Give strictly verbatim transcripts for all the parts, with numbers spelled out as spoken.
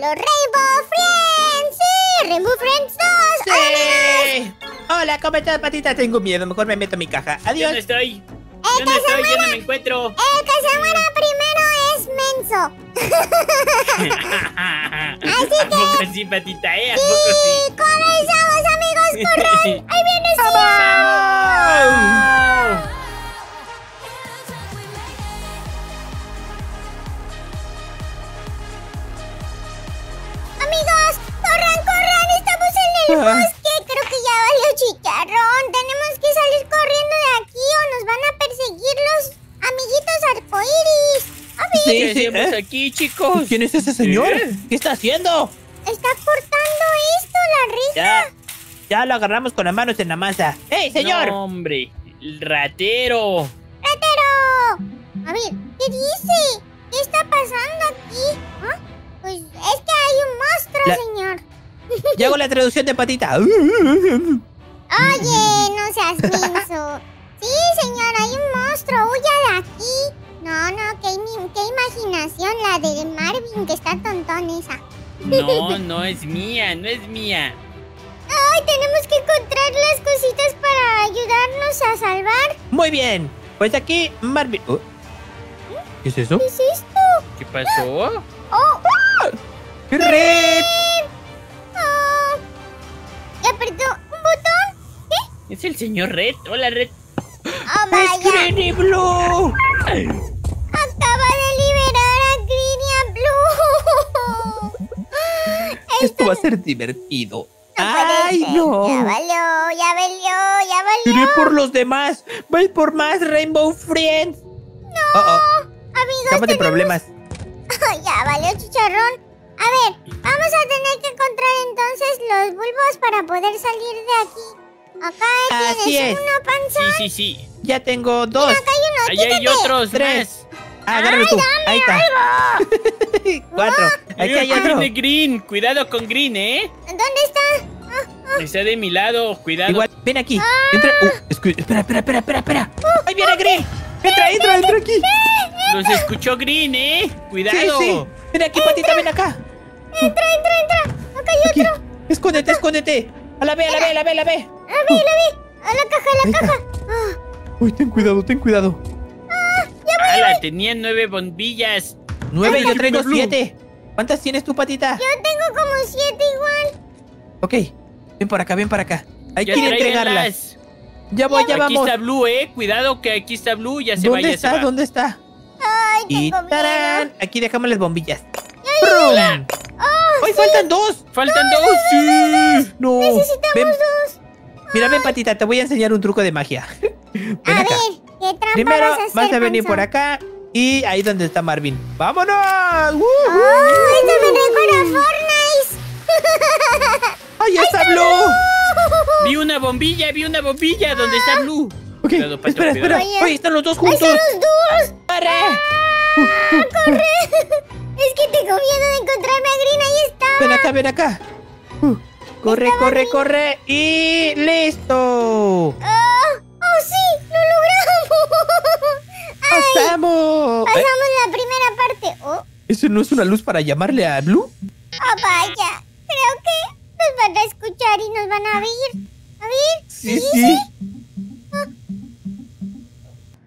los Rainbow Friends. ¡Sí! ¡Rainbow Friends dos! Sí. ¡Vámonos! Hola, ¿cómo estás, Patita? Tengo miedo, mejor me meto en mi caja. Adiós. Yo no estoy. Yo no estoy, yo no me encuentro. El que se muera primero es menso. Así que... ¿A poco sí, Patita, eh? ¿A poco sí? Y comenzamos, amigos, corran. ¡Ahí viene Cyan! ¡Vamos! Amigos, corran, corran, estamos en el bosque. Creo que ya valió chicharrón. Tenemos que salir corriendo de aquí o nos van a perseguir los amiguitos arcoíris. A ver. Sí, ¿qué hacemos ¿Eh? aquí, chicos? ¿Quién es ese señor? ¿Eh? ¿Qué está haciendo? Está cortando esto, la risa. Ya, ya lo agarramos con las manos en la masa. ¡Ey, señor! No, hombre, el ratero. ¡Ratero! A ver, ¿qué dice? ¿Qué está pasando aquí? ¿Ah? Pues es que hay un monstruo, la... señor. Yo hago la traducción de Patita. Oye, no seas menso. Sí, señor, hay un monstruo. Huya de aquí. No, no, qué, qué imaginación la de Marvin, que está tontón esa. No, no es mía, no es mía. Ay, tenemos que encontrar las cositas para ayudarnos a salvar. Muy bien, pues aquí Marvin... Oh. ¿Qué es eso? ¿Qué es esto? ¿Qué pasó? ¡Oh! ¡Qué red! Oh. ¿Apretó un botón? ¿Qué? Es el señor Red. Hola, Red. ¡Oh, my God! ¡Greeny Blue! Acaba de liberar a Greeny Blue. Esto... Esto va a ser divertido. No ¡Ay, no! Ya valió, ya valió, ya valió. Iré por los demás. Voy por más Rainbow Friends. No. Oh, oh. Amigos, estamos tenemos... de problemas. Oh, ya valió chicharrón. A ver, vamos a tener que encontrar entonces los bulbos para poder salir de aquí. Acá tienes uno, panzón. Sí, sí, sí. Ya tengo dos. Mira, acá hay uno. Allá quítate. Hay otros tres. Agárralo tú. Ahí está. Cuatro. Aquí hay otro. De Green. Cuidado con Green, ¿eh? ¿Dónde está? Oh, oh. Está de mi lado. Cuidado. Igual, ven aquí. Ah. Entra. Uh, espera, espera, espera, espera, espera. Uh, Ahí viene Green. Entra, entra, entra aquí. Nos escuchó Green, ¿eh? Cuidado. Sí, sí. Ven aquí, entra. Patita, ven acá. Entra, entra, entra. Acá hay otro. Escóndete, escóndete. A la B, a la B, a la B, a la B. A la B, a la B. A la caja, a la caja. Oh. Uy, ten cuidado, ten cuidado. Ah, ya voy. Ala, tenía nueve bombillas. Nueve, yo traigo siete. ¿Cuántas tienes tú, Patita? Yo tengo como siete igual. Ok, ven para acá, ven para acá. Hay que entregarlas. Ya voy, ya vamos. Aquí está Blue, eh. Cuidado que aquí está Blue. Ya se va, ya se va. ¿Dónde está? Ay, y tarán. Aquí dejamos las bombillas. ¡Ay, oh, sí. faltan dos! ¡Faltan no, dos! No, sí. no. Necesitamos ven. dos. Mira, ven, Patita, te voy a enseñar un truco de magia. Ven a acá. ver, ¿qué trampa Primero vas a, hacer, vas a venir por acá y ahí donde está Marvin. ¡Vámonos! ¡Oh, uh, uh, uh, uh. Fortnite! ¡Ahí está Blue! Blue! Vi una bombilla, vi una bombilla ah. donde está Blue. Ok, Cuidado, Pato, espera, espera. Oye, están los dos juntos. ¡Ahí están los dos! ¡Corre! Ah, ¡Corre! Es que tengo miedo de encontrarme a Green, ahí está. Ven acá, ven acá. Uh, corre, estaba corre, Green. corre. Y listo. Oh, oh sí, lo logramos. Ay, pasamos. Pasamos ¿Eh? la primera parte. Oh. ¿Eso no es una luz para llamarle a Blue? Oh, vaya. Creo que nos van a escuchar y nos van a oír. A ver. Sí, sí. sí.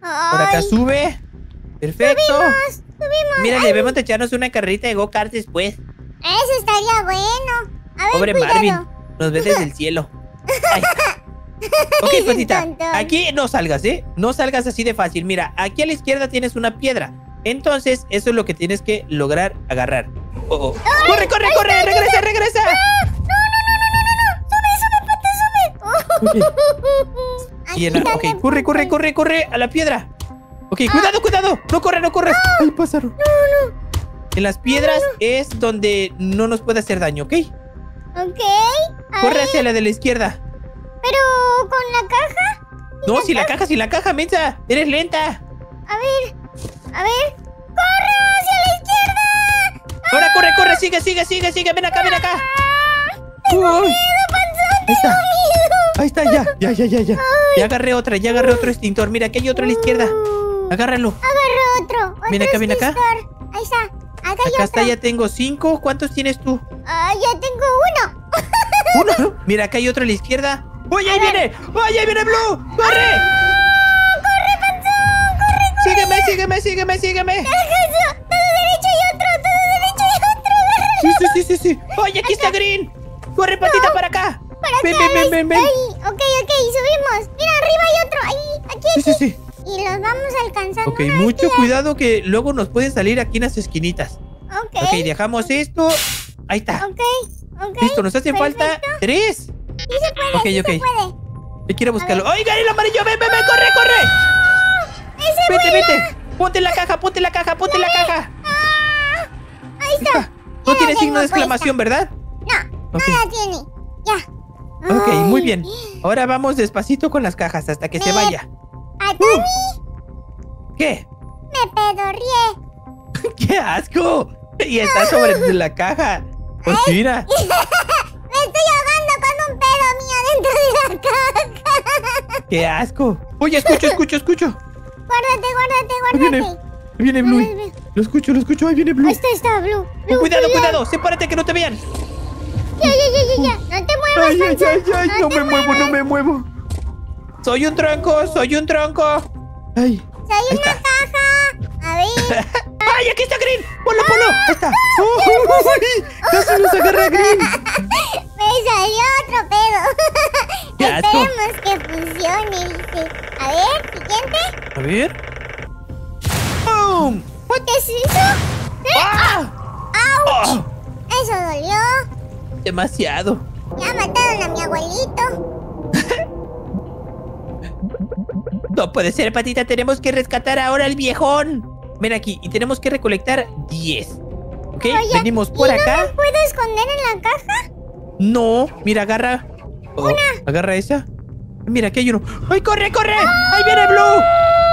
Oh. Por acá sube. Perfecto. Subimos. Subimos. Mira, Ay. debemos echarnos una carrita de go-kart después. Eso estaría bueno. A ver, Pobre cuidado. Marvin, nos ves desde el cielo. Ay. Ok, Patita, aquí no salgas, ¿eh? No salgas así de fácil. Mira, aquí a la izquierda tienes una piedra. Entonces, eso es lo que tienes que lograr agarrar. Oh, oh. ¡Corre, corre, Ay, corre! ¡Regresa, regresa! ¡No, no, no, no, no, no! ¡Sube, sube, Pata, sube! Okay. Aquí, ok, corre, corre, corre, corre a la piedra. Ok, ah. cuidado, cuidado. No corre, no corres. Ay, pásaro. No, no. En las piedras no, no. es donde no nos puede hacer daño, ¿ok? Ok. Corre Ay. hacia la de la izquierda. Pero, ¿con la caja? No, la sin caja? la caja, sin la caja, mensa. Eres lenta. A ver, a ver. ¡Corre hacia la izquierda! Ahora ¡Ah! corre, corre. Sigue, sigue, sigue, sigue. Ven acá, ven acá. ¡Tengo Uy. miedo, panzón! ¡Tengo miedo! Ahí está, ya, ya, ya, ya. Ya, ya agarré otra, ya agarré otro extintor. Mira, aquí hay otro a la izquierda. Agárralo. Agarro otro. otro Ven acá, ven acá. Ahí está. A Acá, acá ya está. Acá ya tengo cinco. ¿Cuántos tienes tú? Ah, ya tengo uno. ¿Uno? Mira, acá hay otro a la izquierda. ¡Oye, ahí viene! ¡Oye, ahí viene Blue! ¡Corre! ¡Ah! ¡Corre, Panzón! ¡Corre, corre! Sígueme, sígueme, sígueme, sígueme. ¡Todo derecho y otro! ¡Todo derecho y otro! Sí, sí, sí, sí. ¡Oye, aquí acá está Green! ¡Corre, Patita, no, para acá! Para ven, acá, ven, ven, ven, ven. Ahí. Ok, ok, subimos. Mira, arriba hay otro. Ahí, aquí, aquí. Sí, sí, sí. Y los vamos alcanzando. Ok, mucho que cuidado que luego nos pueden salir aquí en las esquinitas. Ok. Ok, dejamos esto. Ahí está. Ok, ok. Listo, nos hacen perfecto. Falta tres. Sí se puede, okay, sí okay. se puede. Yo quiero buscarlo. ¡Ay, gané el amarillo! ¡Ven, ven, ven! ¡Corre, corre! ¡Ese ¡Vete, vuela! vete! ¡Ponte la caja, ponte la caja, ponte la caja! Ah, ahí está. No tiene signo de exclamación, puesta. ¿Verdad? No, okay. no la tiene. Ya. Ok, Ay. muy bien. Ahora vamos despacito con las cajas hasta que me... se vaya. Uh. ¿Qué? Me pedorrié. ¡Qué asco! Y está sobre la caja. Pues mira. me estoy ahogando con un pedo mío dentro de la caja. ¡Qué asco! Oye, escucho, escucho, escucho. Guárdate, guárdate, guárdate. Ahí viene, ahí viene Blue. Ay, lo escucho, lo escucho. Ahí viene Blue. Ahí está, está Blue. Blue cuidado, cuidado, cuidado. Sepárate que no te vean. Ya, ya, ya, ya. ya. No te muevas, ay, ay, ay, ay. No, no me muevas. muevo, no me muevo. Soy un tronco, soy un tronco. Ay, soy una caja. A ver. ¡Ay, aquí está Green! ¡Ponlo, ponlo! ¡Ahí está! ¡Uy! ¡Casi nos agarra Green! Me salió otro pedo. Esperemos que funcione. A ver, siguiente. A ver. ¡Pum! ¿Qué es eso? ¡Ah! ¡Auch! Eso dolió. Demasiado. Ya mataron a mi abuelito. No puede ser, Patita. Tenemos que rescatar ahora al viejón. Ven aquí. Y tenemos que recolectar diez. ¿Ok? Oye, venimos por ¿y acá. ¿No me puedo esconder en la caja? No. Mira, agarra. Oh, Una. Agarra esa. Mira, aquí hay uno. ¡Ay, corre, corre! ¡Oh! ¡Ahí viene Blue!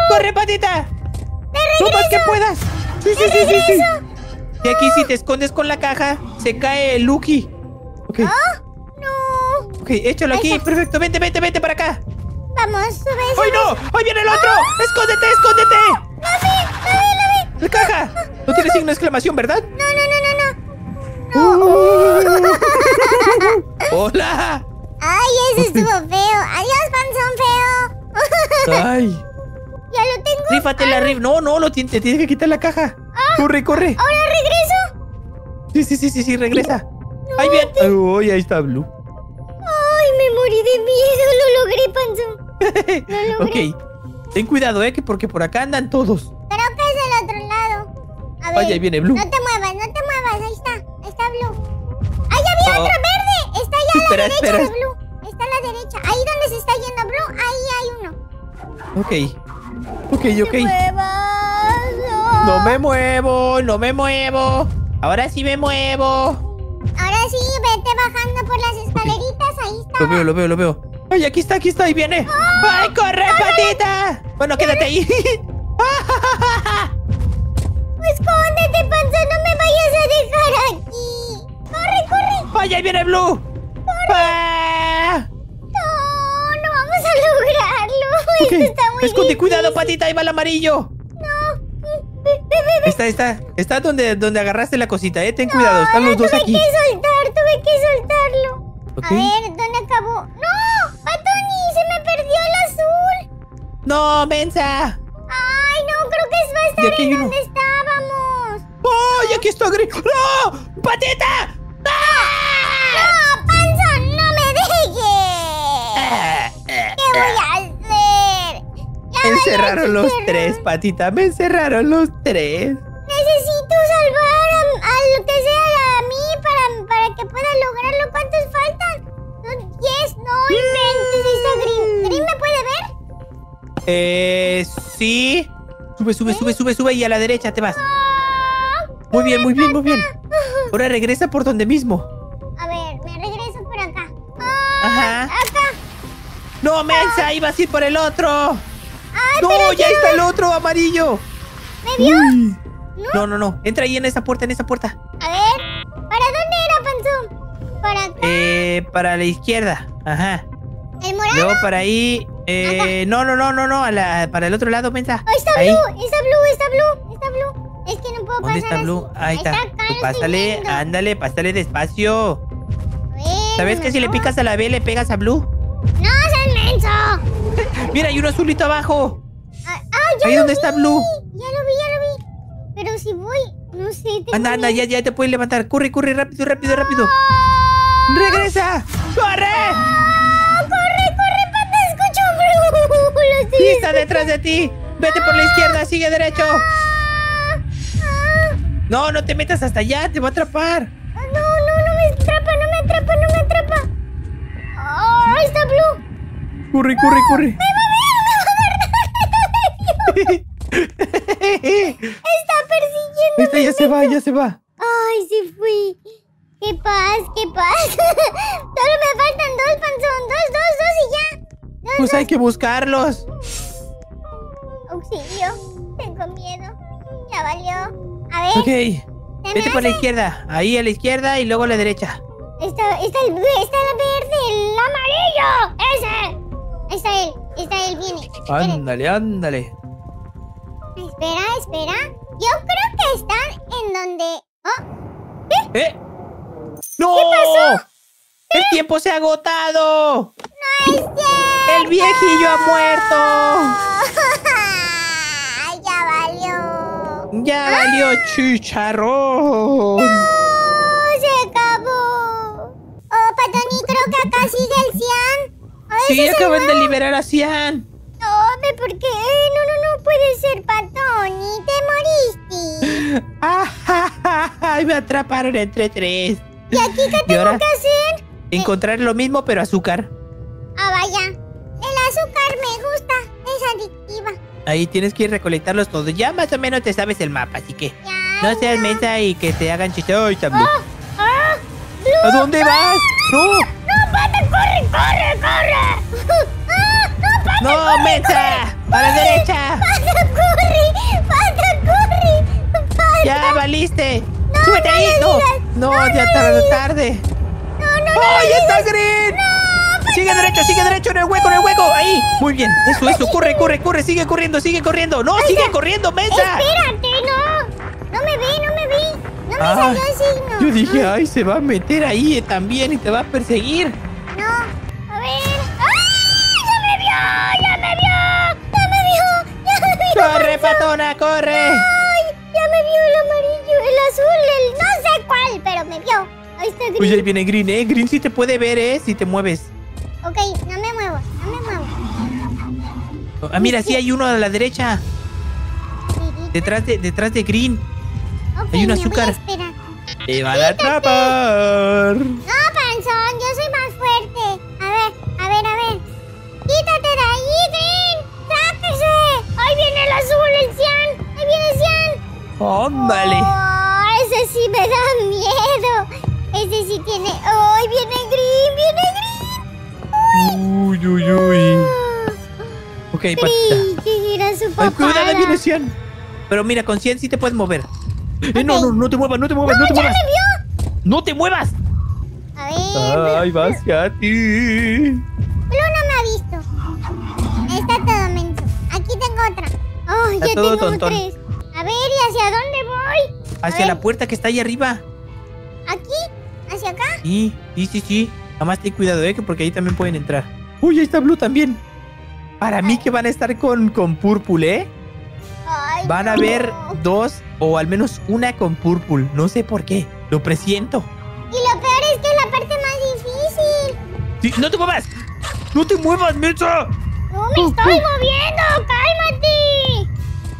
¡Corre, Patita! ¡Te regreso! ¡No más que puedas! ¡Sí, sí, sí, sí, sí! Y aquí si te escondes con la caja, se cae el Lucky. Ok. Oh, no. Ok, échalo aquí. Esa. Perfecto. Vente, vente, vente para acá. Vamos, sube, sube. ¡Ay, no! ¡Ahí viene el otro! ¡Oh! ¡Escóndete, escóndete! ¡No, no, no, no! ¡La caja! No, no, no tiene signo de exclamación, ¿verdad? No, no, no, no, no. no. Oh. ¡Hola! ¡Ay, eso estuvo feo! ¡Adiós, panzón feo! ¡Ay! ¡Ya lo tengo! ¡Rífate la rif! ¡No, no! Lo te tienes que quitar la caja. Ah. ¡Corre, corre! ¡Ahora regreso! Sí, sí, sí, sí, sí, regresa. No, ¡ahí viene! Te... ¡Uy, ahí está Blue! ¡Ay, me morí de miedo! ¡Lo logré, panzón! ¡Lo logré! Ok, ten cuidado, eh, que porque por acá andan todos. Creo que es del otro lado. A ver, Ay, ahí viene Blue. No te muevas, no te muevas, ahí está, ahí está Blue. ¡Ahí había oh. otro verde! Está allá a la espera, derecha espera. de Blue. Está a la derecha, ahí donde se está yendo Blue, ahí hay uno. Ok, ok, ok. ¡No te muevas! ¡No! ¡No me muevo, no me muevo! ¡Ahora sí me muevo! Ahora sí, vete bajando por las escaleritas, okay. ahí está. Lo veo, lo veo, lo veo. Ay, aquí está, aquí está, ahí viene. Oh, ¡Ay, corre, corre, Patita! Bueno, quédate ahí. Escóndete, panzón, no me vayas a dejar aquí. Corre, corre. Ay, ahí viene Blue. Corre. Ah. No, no vamos a lograrlo. Okay. Esto está muy Esconde, difícil. Cuidado, Patita, ahí va el amarillo. Está, está, está donde, donde agarraste la cosita, eh. Ten no, cuidado, están los dos aquí. Tuve que soltar, tuve que soltarlo. Okay. A ver, ¿dónde acabó? ¡No! ¡PatOni! ¡Se me perdió el azul! ¡No, mensa! ¡Ay, no! Creo que va a estar aquí en donde uno. estábamos. ¡Oh! ¡Y aquí está Gris! ¡No! ¡Patita! ¡No! ¡No, panzón! ¡No me dejes! ¿Qué voy a hacer? Me encerraron los tres, Patita. Me encerraron los tres. Necesito salvar a, a lo que sea a mí para, para que pueda lograrlo. ¿Cuántos faltan? Diez, no, inventes. Green. ¿Green me puede ver? Eh, sí. Sube, sube, ¿Eh? sube, sube, sube y a la derecha te vas. Oh, muy bien, muy bien, muy bien. Ahora regresa por donde mismo. A ver, me regreso por acá. Oh, Ajá. Acá. No, mensa, ahí vas a ir por el otro. ¡No! Pero ¡Ya yo... está el otro amarillo! ¿Me vio? Uy. ¿No? no, no, no. Entra ahí en esa puerta, en esa puerta. A ver. ¿Para dónde era, Panzón? ¿Para acá? Eh, para la izquierda. Ajá. ¿El morado? Luego para ahí. Eh, no, no, no, no, no. A la, para el otro lado, mensa. Oh, está ahí. Blue, está Blue, está Blue, está Blue. Es que no puedo pasar. ¿Dónde está Blue? Así. Ahí está. Tú pásale, ándale, pásale despacio. Bueno, ¿sabes que si le picas a la B le pegas a Blue? ¡No, es inmenso! Mira, hay uno azulito abajo. Ah, ah, ya. Ahí donde está Blue. Ya lo vi, ya lo vi. Pero si voy, no sé. Anda, anda, ya, ya te puedes levantar. Corre, corre, rápido, rápido, no. rápido. ¡Regresa! ¡Corre! No, ¡corre, corre, pata! ¡Escucho a Blue! Lo sí, está detrás de ti. Vete por la izquierda, sigue derecho. No, no te metas hasta allá, te va a atrapar. No, no, no me atrapa, no me atrapa, no me atrapa. Oh, ahí está Blue. Corre, no, corre, corre. Me va a ver, me va a ver. Está persiguiendo. Esta ya se va, ya se va. Ay, sí fui. Qué paz, qué paz. Solo me faltan dos, panzón. Dos, dos, dos y ya. Dos, pues hay dos. que buscarlos. Auxilio, tengo miedo. Ya valió. A ver. Ok. Vete por la izquierda. Ahí a la izquierda y luego a la derecha. Está, está el, está el verde, el amarillo. Ese. Está él, está él, viene. Ándale, ándale. Espera, espera. Yo creo que están en donde. Oh. ¿Eh? ¿Eh? ¡No! ¿Qué pasó? ¡El ¿Eh? tiempo se ha agotado! ¡No es cierto! ¡El viejillo ha muerto! ¡Ya ¡Ah! valió chicharrón! ¡No! ¡Se acabó! Oh, PatOni, creo que acá sigue el Cyan. Sí, acaban de liberar a Cyan. No, ¿por qué? No, no, no puede ser, PatOni. Te moriste. ¡Ah, ja, ja, ja! Me atraparon entre tres. ¿Y aquí qué tengo que hacer? Encontrar eh. lo mismo, pero azúcar. Ah, vaya. El azúcar me gusta. Es adictiva. Ahí tienes que ir recolectarlos todos. Ya más o menos te sabes el mapa, así que ya, no seas no. mensa y que te hagan chiste. ¡Ay, también! Oh, oh, Blue, ¿a dónde vas? ¡No! ¡No, no pata! ¡Corre, corre, corre! ¡No, pata! ¡No, corre, mensa! Corre, ¡a la corre, derecha! ¡Pata, corre! ¡Pata, corre! Pata. ¡Ya valiste! No, ¡súbete no ahí! ¡No! ¡No, no, no ya tarde, tarde! ¡No, no, no! ¡Oh, ya está green! No. Sigue derecho, sigue derecho, en el hueco, en el hueco. Ahí, muy bien, eso, eso, corre, corre, corre. Sigue corriendo, sigue corriendo, no, sigue corriendo, mensa. Espérate, no, no me vi, no me vi. No me salió el signo. Yo dije, ay, se va a meter ahí también y te va a perseguir. No, a ver. ¡Ah! ¡Ya me vio, ya me vio, ya me vio! ¡Corre, patona, corre! ¡Ay, ya me vio el amarillo, el azul, el no sé cuál, pero me vio! Ahí está Green. Uy, ahí viene Green, ¿eh? Green sí te puede ver, ¿eh? Si te mueves. Ok, no me muevo, no me muevo. Ah, mira, sí hay uno a la derecha. Detrás de, detrás de Green. Okay, hay un azúcar. Te van a atrapar. No, panzón, yo soy más fuerte. A ver, a ver, a ver. Quítate de ahí, Green. ¡Sáquese! Ahí viene el azul, el Cyan. Ahí viene el Cyan. ¡Óndale! Oh, oh, ese sí me da miedo. Ese sí tiene. ¡Oh, ahí viene Green! ¡Viene Green! Uy, uy, uy. Ok, Patita. Ay, cuidado, viene Cyan. Pero mira, con Cyan sí te puedes mover. Okay. Eh, no, no, no te muevas, no te muevas, no, no te ya muevas. Me vio. ¡No te muevas! A ver. Ay, vas hacia ti. Blue no me ha visto. Está todo menso. Aquí tengo otra. Oh, está ya todo tengo tontón. tres. A ver, ¿y hacia dónde voy? Hacia la puerta que está ahí arriba. ¿Aquí? ¿Hacia acá? Sí, sí, sí, sí. Nada más ten cuidado, ¿eh? Porque ahí también pueden entrar. ¡Uy, ahí está Blue también! Para Ay. mí que van a estar con, con púrpura, ¿eh? Ay, van a no. haber dos o al menos una con púrpura. No sé por qué. Lo presiento. Y lo peor es que es la parte más difícil. Sí, ¡no te muevas! ¡No te muevas, mensa! ¡No me estoy uh, moviendo! ¡Cálmate!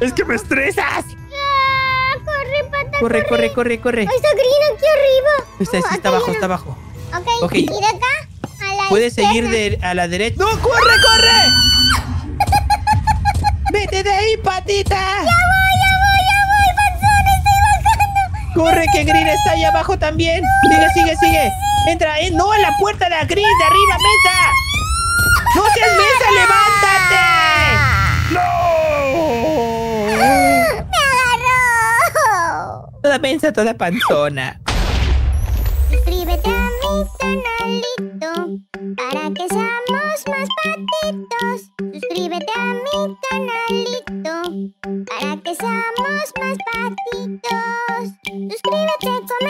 ¡Es que me estresas! Ah, ¡corre, pata, corre! ¡Corre, corre, corre! ¡Ay, está Green aquí arriba! Está, uh, sí, está abajo, no. está abajo. Ok, okay. Y de acá a la Puedes izquierda. seguir de, a la derecha. ¡No, corre, corre! ¡Vete de ahí, patita! ¡Ya voy, ya voy, ya voy, panzón! ¡Estoy bajando! ¡Corre, estoy que Green bajando. está ahí abajo también! No, ¡Sigue, sigue, no sigue! ¡Entra! Eh, ¡No, a la puerta de la Green! ¡De arriba, mesa! ¡No seas mesa! ¡Levántate! ¡No! ¡Me agarró! Toda mesa, toda panzona. Suscríbete a mi canalito para que seamos más patitos. Suscríbete a mi canalito para que seamos más patitos. Suscríbete, comenta.